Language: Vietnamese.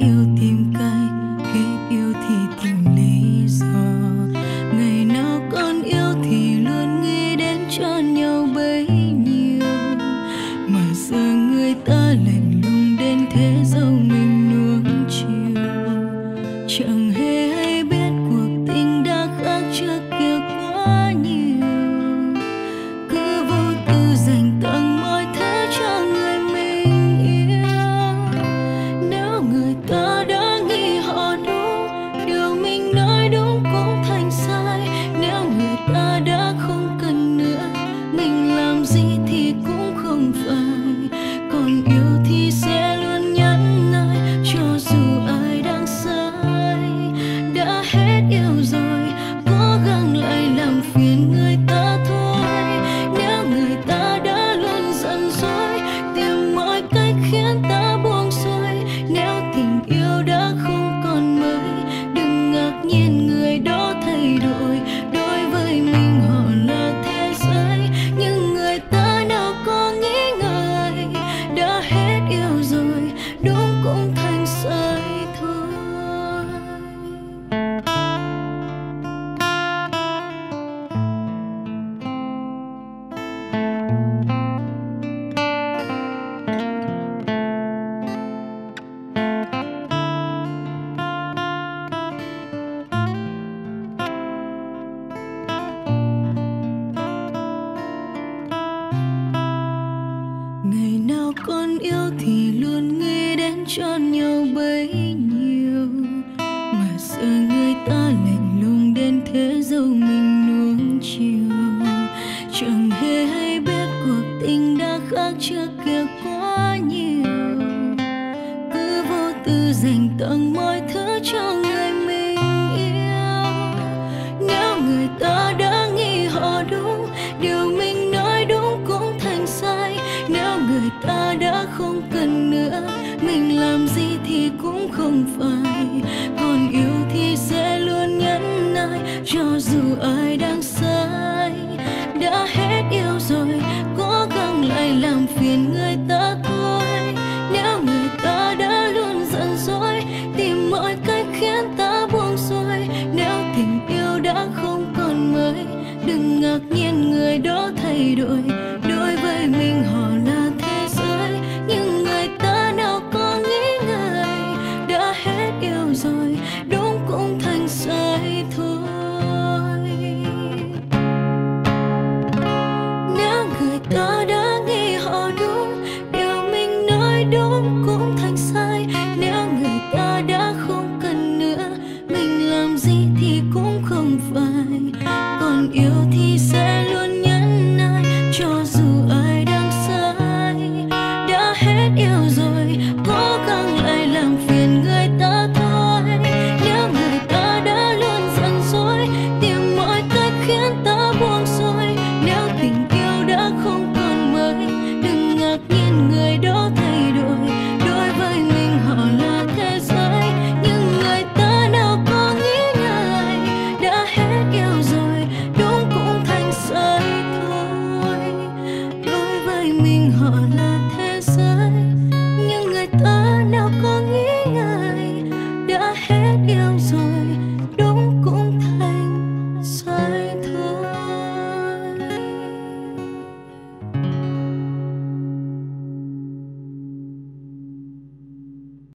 yêu tìm cách, khi yêu thì tìm lý do. Ngày nào còn yêu thì luôn nghĩ đến cho nhau bấy nhiêu, mà giờ người ta lạnh lùng đến thế, dẫu mình nuông chiều. Chẳng hề hay biết cuộc tình đã khác trước kia quá nhiều, cứ vô tư dành tặng cho nhau bấy nhiêu, mà giờ người ta lạnh lùng đến thế, dẫu mình nuông chiều. Chẳng hề hay biết cuộc tình đã khác trước kia quá nhiều, cứ vô tư dành tặng mọi thứ cho người mình yêu. Nếu người ta đã nghĩ họ đúng, điều mình nói đúng cũng thành sai. Nếu người ta đã không cần nữa, mình làm gì thì cũng không phải. Còn yêu thì sẽ luôn nhẫn nại, cho dù ai đang sai. Đã hết yêu rồi, cố gắng lại làm phiền người ta thôi. Nếu người ta đã luôn giận dỗi, tìm mọi cách khiến ta buông xuôi. Nếu tình yêu đã không còn mới, đừng ngạc nhiên người đó thay đổi.